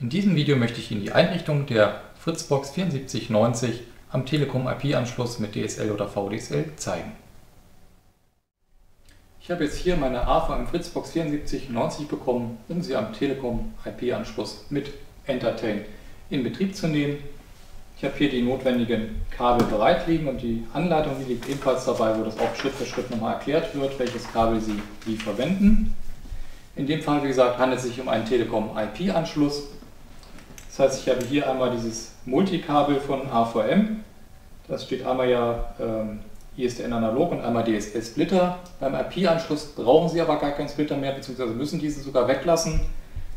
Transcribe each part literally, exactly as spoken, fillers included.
In diesem Video möchte ich Ihnen die Einrichtung der FRITZ!Box sieben vier neun null am Telekom-I P-Anschluss mit D S L oder V D S L zeigen. Ich habe jetzt hier meine A V M FRITZ!Box sieben vier neun null bekommen, um sie am Telekom-I P-Anschluss mit Entertain in Betrieb zu nehmen. Ich habe hier die notwendigen Kabel bereit liegen und die Anleitung liegt ebenfalls dabei, wo das auch Schritt für Schritt nochmal erklärt wird, welches Kabel Sie wie verwenden. In dem Fall, wie gesagt, handelt es sich um einen Telekom-I P-Anschluss. Das heißt, ich habe hier einmal dieses Multikabel von A V M. Das steht einmal ja ähm, I S D N analog und einmal D S L Splitter. Beim I P-Anschluss brauchen Sie aber gar keinen Splitter mehr, beziehungsweise müssen diesen sogar weglassen.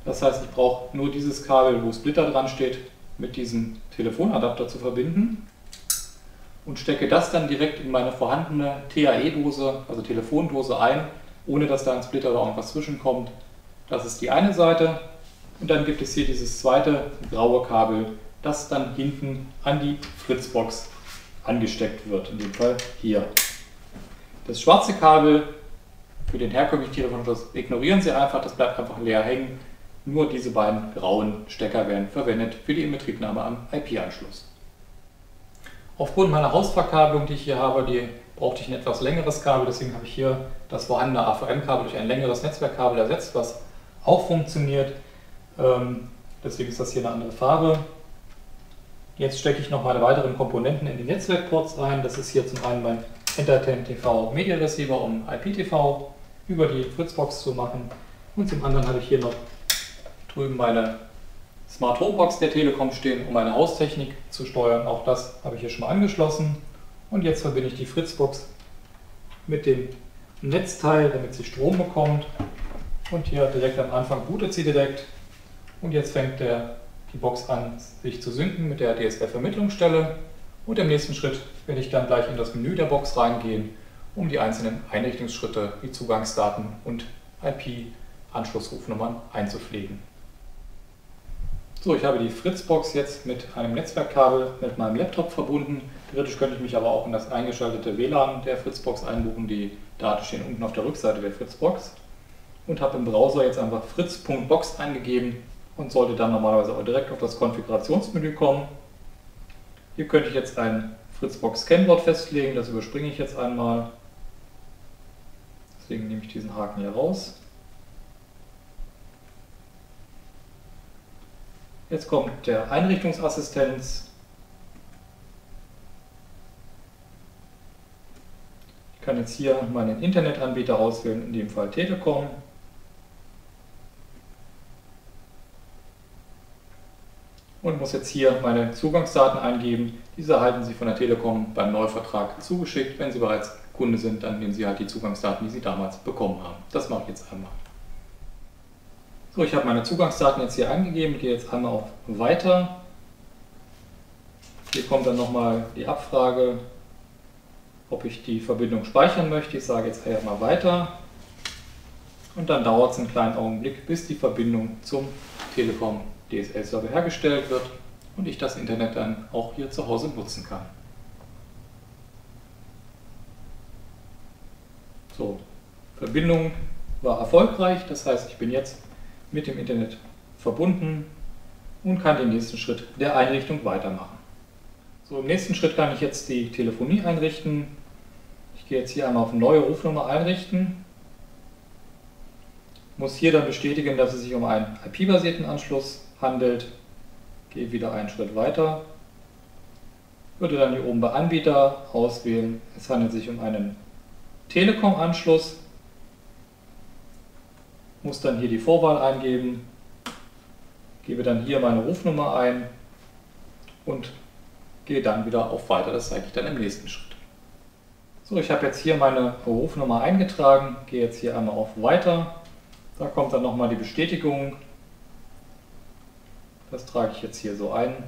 Das heißt, ich brauche nur dieses Kabel, wo Splitter dran steht, mit diesem Telefonadapter zu verbinden und stecke das dann direkt in meine vorhandene T A E-Dose, also Telefondose ein, ohne dass da ein Splitter oder irgendwas zwischenkommt. Das ist die eine Seite. Und dann gibt es hier dieses zweite graue Kabel, das dann hinten an die FRITZ!Box angesteckt wird, in dem Fall hier. Das schwarze Kabel für den herkömmlichen Telefonanschluss ignorieren Sie einfach, das bleibt einfach leer hängen. Nur diese beiden grauen Stecker werden verwendet für die Inbetriebnahme am I P-Anschluss. Aufgrund meiner Hausverkabelung, die ich hier habe, die brauchte ich ein etwas längeres Kabel, deswegen habe ich hier das vorhandene A V M-Kabel durch ein längeres Netzwerkkabel ersetzt, was auch funktioniert. Deswegen ist das hier eine andere Farbe. Jetzt stecke ich noch meine weiteren Komponenten in die Netzwerkports rein. Das ist hier zum einen mein Entertain-T V-Media-Receiver, um I P T V über die FRITZ!Box zu machen. Und zum anderen habe ich hier noch drüben meine Smart Home Box der Telekom stehen, um meine Haustechnik zu steuern. Auch das habe ich hier schon mal angeschlossen. Und jetzt verbinde ich die FRITZ!Box mit dem Netzteil, damit sie Strom bekommt. Und hier direkt am Anfang bootet sie direkt. Und jetzt fängt der, die Box an, sich zu synken mit der D S L-Vermittlungsstelle. Und im nächsten Schritt werde ich dann gleich in das Menü der Box reingehen, um die einzelnen Einrichtungsschritte wie Zugangsdaten und I P-Anschlussrufnummern einzupflegen. So, ich habe die FRITZ!Box jetzt mit einem Netzwerkkabel mit meinem Laptop verbunden. Theoretisch könnte ich mich aber auch in das eingeschaltete W L A N der FRITZ!Box einbuchen. Die Daten stehen unten auf der Rückseite der FRITZ!Box. Und habe im Browser jetzt einfach FRITZ!Box eingegeben und sollte dann normalerweise auch direkt auf das Konfigurationsmenü kommen. Hier könnte ich jetzt ein FRITZ!Box-Kennwort festlegen, das überspringe ich jetzt einmal. Deswegen nehme ich diesen Haken hier raus. Jetzt kommt der Einrichtungsassistenz. Ich kann jetzt hier meinen Internetanbieter auswählen, in dem Fall Telekom. Und muss jetzt hier meine Zugangsdaten eingeben. Diese erhalten Sie von der Telekom beim Neuvertrag zugeschickt. Wenn Sie bereits Kunde sind, dann nehmen Sie halt die Zugangsdaten, die Sie damals bekommen haben. Das mache ich jetzt einmal. So, ich habe meine Zugangsdaten jetzt hier eingegeben, gehe jetzt einmal auf Weiter. Hier kommt dann nochmal die Abfrage, ob ich die Verbindung speichern möchte. Ich sage jetzt einmal Weiter. Und dann dauert es einen kleinen Augenblick, bis die Verbindung zum Telekom D S L-Server hergestellt wird und ich das Internet dann auch hier zu Hause nutzen kann. So, Verbindung war erfolgreich, das heißt, ich bin jetzt mit dem Internet verbunden und kann den nächsten Schritt der Einrichtung weitermachen. So, im nächsten Schritt kann ich jetzt die Telefonie einrichten. Ich gehe jetzt hier einmal auf Neue Rufnummer einrichten. Muss hier dann bestätigen, dass es sich um einen I P-basierten Anschluss handelt. Gehe wieder einen Schritt weiter. Würde dann hier oben bei Anbieter auswählen. Es handelt sich um einen Telekom-Anschluss. Muss dann hier die Vorwahl eingeben. Gebe dann hier meine Rufnummer ein und gehe dann wieder auf Weiter. Das zeige ich dann im nächsten Schritt. So, ich habe jetzt hier meine Rufnummer eingetragen. Gehe jetzt hier einmal auf Weiter. Da kommt dann nochmal die Bestätigung, das trage ich jetzt hier so ein. Und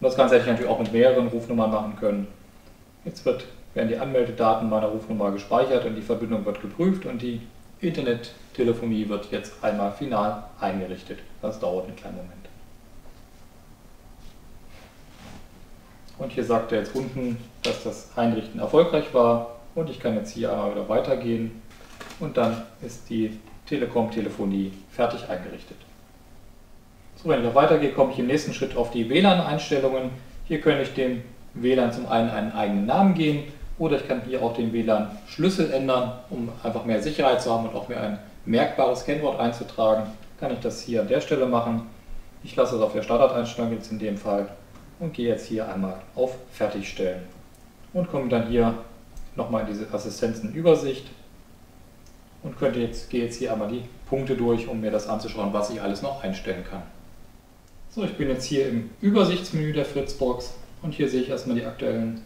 das Ganze hätte ich natürlich auch mit mehreren Rufnummern machen können. Jetzt wird, werden die Anmeldedaten meiner Rufnummer gespeichert und die Verbindung wird geprüft und die Internettelefonie wird jetzt einmal final eingerichtet. Das dauert einen kleinen Moment. Und hier sagt er jetzt unten, dass das Einrichten erfolgreich war und ich kann jetzt hier einmal wieder weitergehen und dann ist die Telekom-Telefonie fertig eingerichtet. So, wenn ich noch weitergehe, komme ich im nächsten Schritt auf die W L A N-Einstellungen. Hier kann ich dem W L A N zum einen einen eigenen Namen geben oder ich kann hier auch den W L A N-Schlüssel ändern, um einfach mehr Sicherheit zu haben und auch mir ein merkbares Kennwort einzutragen. Kann ich das hier an der Stelle machen. Ich lasse es auf der Standardeinstellung jetzt in dem Fall und gehe jetzt hier einmal auf Fertigstellen und komme dann hier nochmal in diese Assistenzenübersicht und könnte jetzt, gehe jetzt hier einmal die Punkte durch, um mir das anzuschauen, was ich alles noch einstellen kann. So, ich bin jetzt hier im Übersichtsmenü der FRITZ!Box und hier sehe ich erstmal die aktuellen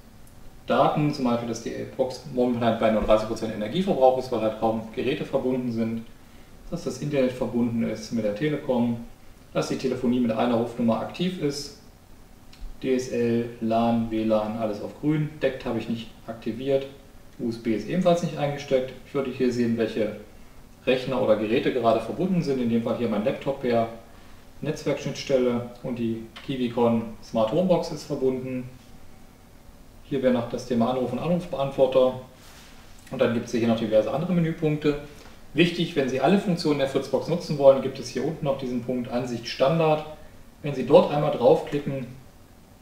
Daten, zum Beispiel, dass die Box momentan bei nur dreißig Prozent Energieverbrauch ist, weil halt kaum Geräte verbunden sind, dass das Internet verbunden ist mit der Telekom, dass die Telefonie mit einer Rufnummer aktiv ist, D S L, LAN, W L A N, alles auf grün, D E C T habe ich nicht aktiviert, U S B ist ebenfalls nicht eingesteckt. Ich würde hier sehen, welche Rechner oder Geräte gerade verbunden sind, in dem Fall hier mein Laptop her. Netzwerkschnittstelle und die QIVICON Smart Home Box ist verbunden. Hier wäre noch das Thema Anruf und Anrufbeantworter. Und dann gibt es hier noch diverse andere Menüpunkte. Wichtig, wenn Sie alle Funktionen der FRITZ!Box nutzen wollen, gibt es hier unten noch diesen Punkt Ansicht Standard. Wenn Sie dort einmal draufklicken,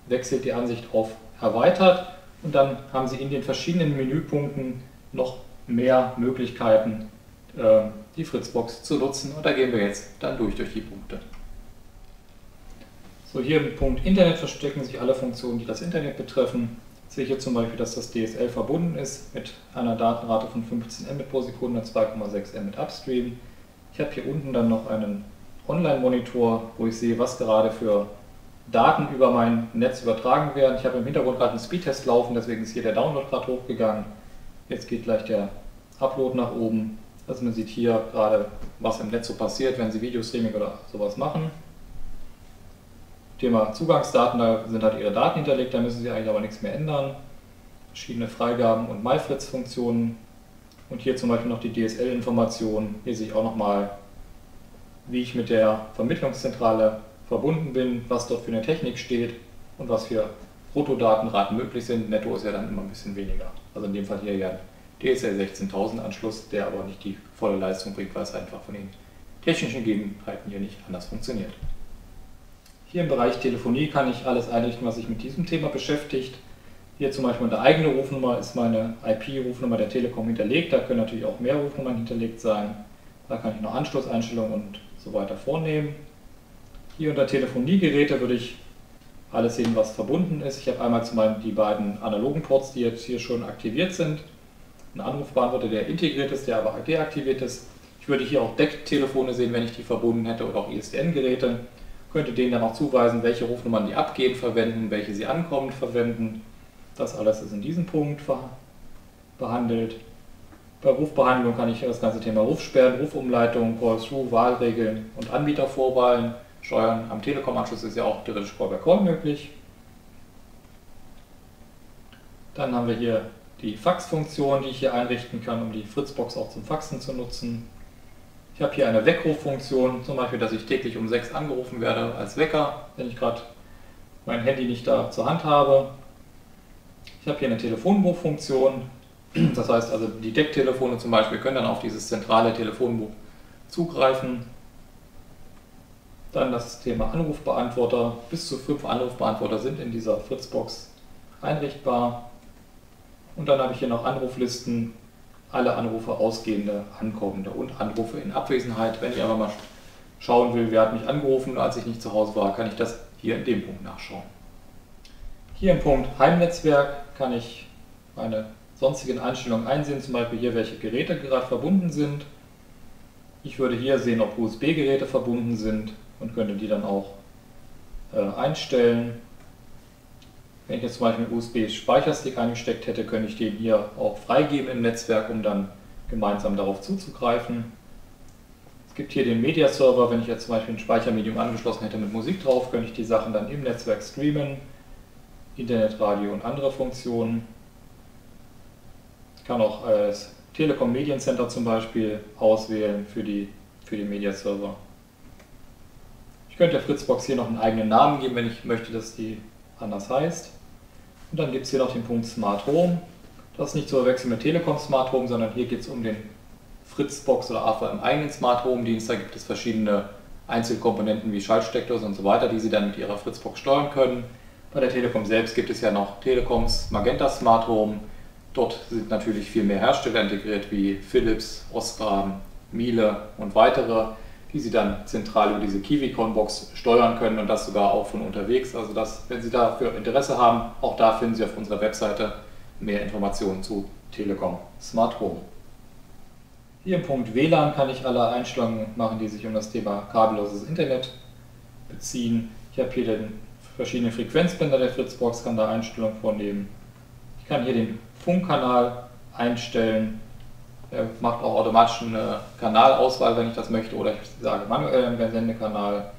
wechselt die Ansicht auf Erweitert und dann haben Sie in den verschiedenen Menüpunkten noch mehr Möglichkeiten, die FRITZ!Box zu nutzen. Und da gehen wir jetzt dann durch, durch die Punkte. So, hier im Punkt Internet verstecken sich alle Funktionen, die das Internet betreffen. Ich sehe hier zum Beispiel, dass das D S L verbunden ist mit einer Datenrate von fünfzehn Mbit pro Sekunde und zwei Komma sechs Mbit Upstream. Ich habe hier unten dann noch einen Online-Monitor, wo ich sehe, was gerade für Daten über mein Netz übertragen werden. Ich habe im Hintergrund gerade einen Speedtest laufen, deswegen ist hier der Download gerade hochgegangen. Jetzt geht gleich der Upload nach oben. Also man sieht hier gerade, was im Netz so passiert, wenn Sie Videostreaming oder sowas machen. Thema Zugangsdaten, da sind halt Ihre Daten hinterlegt, da müssen Sie eigentlich aber nichts mehr ändern. Verschiedene Freigaben und MyFritz-Funktionen und hier zum Beispiel noch die D S L-Informationen. Hier sehe ich auch nochmal, wie ich mit der Vermittlungszentrale verbunden bin, was dort für eine Technik steht und was für Bruttodatenraten möglich sind. Netto ist ja dann immer ein bisschen weniger. Also in dem Fall hier ja ein D S L sechzehntausend-Anschluss, der aber nicht die volle Leistung bringt, weil es einfach von den technischen Gegebenheiten hier nicht anders funktioniert. Hier im Bereich Telefonie kann ich alles einrichten, was sich mit diesem Thema beschäftigt. Hier zum Beispiel meine eigene Rufnummer ist meine I P-Rufnummer der Telekom hinterlegt. Da können natürlich auch mehr Rufnummern hinterlegt sein. Da kann ich noch Anschlusseinstellungen und so weiter vornehmen. Hier unter Telefoniegeräte würde ich alles sehen, was verbunden ist. Ich habe einmal zum Beispiel die beiden analogen Ports, die jetzt hier schon aktiviert sind. Ein Anrufbeantworter, der integriert ist, der aber deaktiviert ist. Ich würde hier auch D E C T-Telefone sehen, wenn ich die verbunden hätte, oder auch I S D N-Geräte. Könnte denen dann auch zuweisen, welche Rufnummern die abgehend verwenden, welche sie ankommend verwenden. Das alles ist in diesem Punkt behandelt. Bei Rufbehandlung kann ich das ganze Thema Rufsperren, Rufumleitung, Call-Through, Wahlregeln und Anbietervorwahlen steuern. Am Telekom-Anschluss ist ja auch theoretisch Call-by-Call möglich. Dann haben wir hier die Fax-Funktion, die ich hier einrichten kann, um die FRITZ!Box auch zum Faxen zu nutzen. Ich habe hier eine Weckruffunktion, zum Beispiel, dass ich täglich um sechs angerufen werde als Wecker, wenn ich gerade mein Handy nicht da zur Hand habe. Ich habe hier eine Telefonbuchfunktion, das heißt also die D E C T-Telefone zum Beispiel können dann auf dieses zentrale Telefonbuch zugreifen. Dann das Thema Anrufbeantworter, bis zu fünf Anrufbeantworter sind in dieser FRITZ!Box einrichtbar. Und dann habe ich hier noch Anruflisten. Alle Anrufe ausgehende, ankommende und Anrufe in Abwesenheit. Wenn ich aber mal schauen will, wer hat mich angerufen, als ich nicht zu Hause war, kann ich das hier in dem Punkt nachschauen. Hier im Punkt Heimnetzwerk kann ich meine sonstigen Einstellungen einsehen, zum Beispiel hier, welche Geräte gerade verbunden sind. Ich würde hier sehen, ob U S B-Geräte verbunden sind und könnte die dann auch äh, einstellen. Wenn ich jetzt zum Beispiel einen U S B-Speicherstick eingesteckt hätte, könnte ich den hier auch freigeben im Netzwerk, um dann gemeinsam darauf zuzugreifen. Es gibt hier den Media-Server, wenn ich jetzt zum Beispiel ein Speichermedium angeschlossen hätte mit Musik drauf, könnte ich die Sachen dann im Netzwerk streamen, Internetradio und andere Funktionen. Ich kann auch das Telekom Mediencenter zum Beispiel auswählen für, die, für den Media-Server. Ich könnte der FRITZ!Box hier noch einen eigenen Namen geben, wenn ich möchte, dass die anders heißt. Und dann gibt es hier noch den Punkt Smart Home. Das ist nicht zu verwechseln mit Telekom Smart Home, sondern hier geht es um den FRITZ!Box oder A V M eigenen Smart Home Dienst. Da gibt es verschiedene Einzelkomponenten wie Schaltsteckdose und so weiter, die Sie dann mit Ihrer FRITZ!Box steuern können. Bei der Telekom selbst gibt es ja noch Telekoms Magenta Smart Home. Dort sind natürlich viel mehr Hersteller integriert wie Philips, Osram, Miele und weitere, die Sie dann zentral über diese QIVICON-Box steuern können und das sogar auch von unterwegs. Also das, wenn Sie dafür Interesse haben, auch da finden Sie auf unserer Webseite mehr Informationen zu Telekom Smart Home. Hier im Punkt W LAN kann ich alle Einstellungen machen, die sich um das Thema kabelloses Internet beziehen. Ich habe hier den verschiedenen Frequenzbänder der FRITZ!Box, kann da Einstellungen vornehmen. Ich kann hier den Funkkanal einstellen. Er macht auch automatisch eine Kanalauswahl, wenn ich das möchte, oder ich sage manuell im Sendekanal.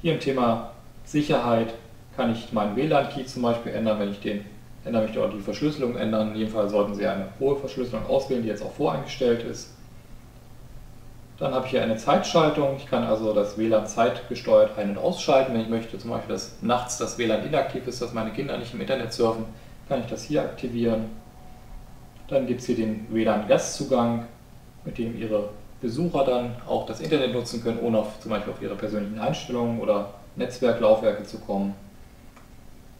Hier im Thema Sicherheit kann ich meinen W LAN-Key zum Beispiel ändern, wenn ich den ändern möchte, oder die Verschlüsselung ändern. In jedem Fall sollten Sie eine hohe Verschlüsselung auswählen, die jetzt auch voreingestellt ist. Dann habe ich hier eine Zeitschaltung. Ich kann also das W LAN zeitgesteuert ein- und ausschalten. Wenn ich möchte zum Beispiel, dass nachts das W LAN inaktiv ist, dass meine Kinder nicht im Internet surfen, kann ich das hier aktivieren. Dann gibt es hier den W LAN-Gastzugang, mit dem Ihre Besucher dann auch das Internet nutzen können, ohne auf, zum Beispiel auf Ihre persönlichen Einstellungen oder Netzwerklaufwerke zu kommen.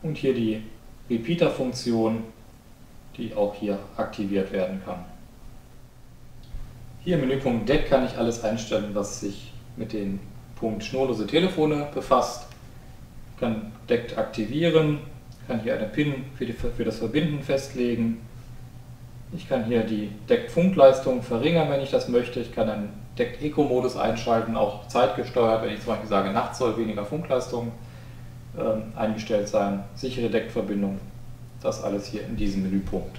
Und hier die Repeater-Funktion, die auch hier aktiviert werden kann. Hier im Menüpunkt D E C T kann ich alles einstellen, was sich mit dem Punkt schnurlose Telefone befasst. Ich kann D E C T aktivieren, kann hier eine PIN für, die, für das Verbinden festlegen. Ich kann hier die D E C T-Funkleistung verringern, wenn ich das möchte. Ich kann einen D E C T-Eco-Modus einschalten, auch zeitgesteuert, wenn ich zum Beispiel sage, nachts soll weniger Funkleistung ähm, eingestellt sein. Sichere D E C T-Verbindung, das alles hier in diesem Menüpunkt.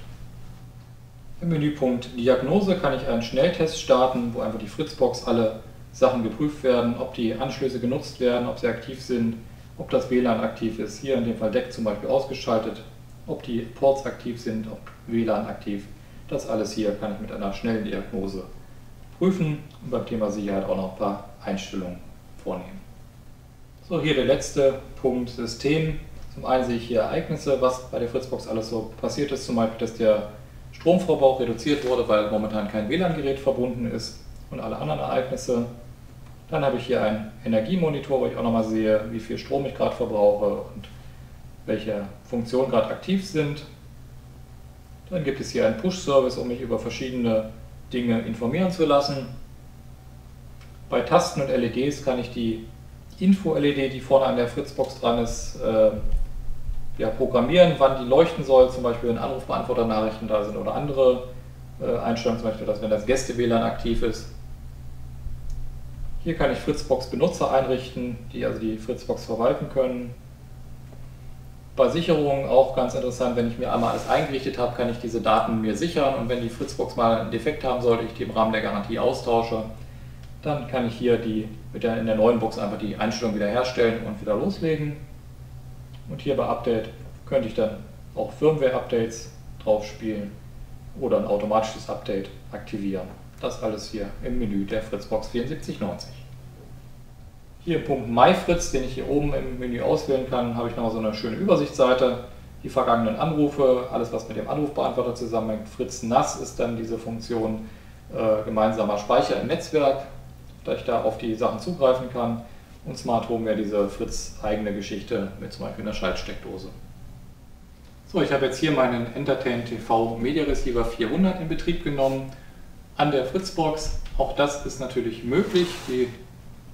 Im Menüpunkt Diagnose kann ich einen Schnelltest starten, wo einfach die FRITZ!Box alle Sachen geprüft werden, ob die Anschlüsse genutzt werden, ob sie aktiv sind, ob das W LAN aktiv ist, hier in dem Fall D E C T zum Beispiel ausgeschaltet, ob die Ports aktiv sind, ob W LAN aktiv ist. Das alles hier kann ich mit einer schnellen Diagnose prüfen und beim Thema Sicherheit auch noch ein paar Einstellungen vornehmen. So, hier der letzte Punkt System. Zum einen sehe ich hier Ereignisse, was bei der FRITZ!Box alles so passiert ist. Zum Beispiel, dass der Stromverbrauch reduziert wurde, weil momentan kein W LAN-Gerät verbunden ist, und alle anderen Ereignisse. Dann habe ich hier einen Energiemonitor, wo ich auch nochmal sehe, wie viel Strom ich gerade verbrauche und welche Funktionen gerade aktiv sind. Dann gibt es hier einen Push-Service, um mich über verschiedene Dinge informieren zu lassen. Bei Tasten und L E Ds kann ich die Info-L E D, die vorne an der FRITZ!Box dran ist, äh, ja, programmieren, wann die leuchten soll, zum Beispiel wenn Anrufbeantworter-Nachrichten da sind oder andere äh, Einstellungen, zum Beispiel, dass wenn das Gäste-W LAN aktiv ist. Hier kann ich FRITZ!Box-Benutzer einrichten, die also die FRITZ!Box verwalten können. Bei Sicherungen auch ganz interessant, wenn ich mir einmal alles eingerichtet habe, kann ich diese Daten mir sichern, und wenn die FRITZ!Box mal einen Defekt haben sollte, ich die im Rahmen der Garantie austausche, dann kann ich hier die, mit der, in der neuen Box einfach die Einstellung wieder herstellen und wieder loslegen. Und hier bei Update könnte ich dann auch Firmware-Updates drauf spielen oder ein automatisches Update aktivieren. Das alles hier im Menü der FRITZ!Box sieben vier neun null. Hier Punkt MyFritz, den ich hier oben im Menü auswählen kann, habe ich nochmal so eine schöne Übersichtsseite. Die vergangenen Anrufe, alles was mit dem Anrufbeantworter zusammenhängt. FRITZ!N A S ist dann diese Funktion äh, gemeinsamer Speicher im Netzwerk, da ich da auf die Sachen zugreifen kann. Und Smart Home wäre diese FRITZ!-eigene Geschichte mit zum Beispiel einer Schaltsteckdose. So, ich habe jetzt hier meinen Entertain T V Media Receiver vierhundert in Betrieb genommen an der FRITZ!Box. Auch das ist natürlich möglich. Die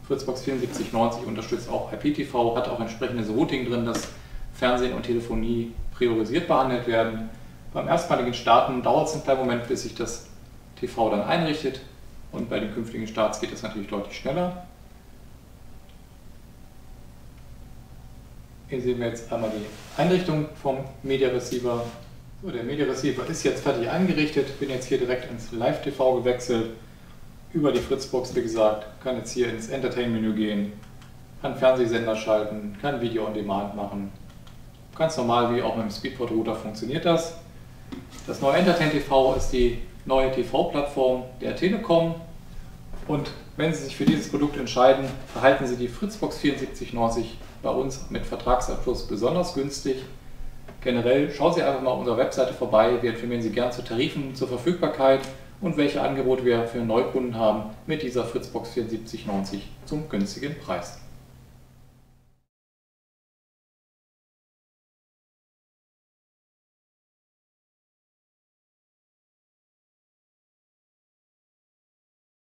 FRITZ!Box sieben vier neun null unterstützt auch I P T V, hat auch entsprechendes Routing drin, dass Fernsehen und Telefonie priorisiert behandelt werden. Beim erstmaligen Starten dauert es einen kleinen Moment, bis sich das T V dann einrichtet, und bei den künftigen Starts geht es natürlich deutlich schneller. Hier sehen wir jetzt einmal die Einrichtung vom Media Receiver. So, der Media Receiver ist jetzt fertig eingerichtet, bin jetzt hier direkt ins Live T V gewechselt. Über die FRITZ!Box, wie gesagt, kann jetzt hier ins Entertain-Menü gehen, kann Fernsehsender schalten, kann Video on Demand machen. Ganz normal, wie auch mit dem Speedport-Router funktioniert das. Das neue Entertain T V ist die neue T V-Plattform der Telekom. Und wenn Sie sich für dieses Produkt entscheiden, erhalten Sie die FRITZ!Box sieben vier neun null bei uns mit Vertragsabschluss besonders günstig. Generell schauen Sie einfach mal auf unserer Webseite vorbei. Wir informieren Sie gern zu Tarifen, zur Verfügbarkeit und welche Angebote wir für Neukunden haben mit dieser FRITZ!Box vierundsiebzig neunzig zum günstigen Preis.